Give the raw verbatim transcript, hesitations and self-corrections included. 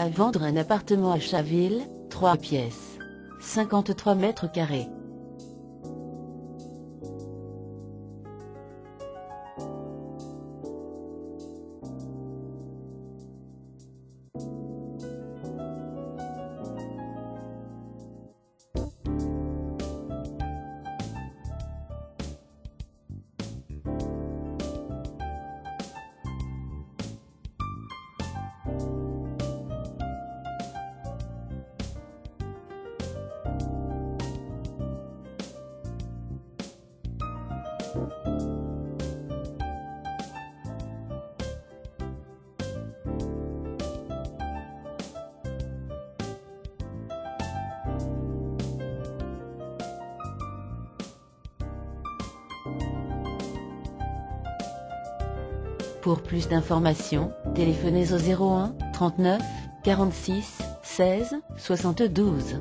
à vendre un appartement à Chaville, trois pièces, cinquante-trois mètres carrés. Pour plus d'informations, téléphonez au zéro un, trente-neuf, quarante-six, seize, soixante-douze.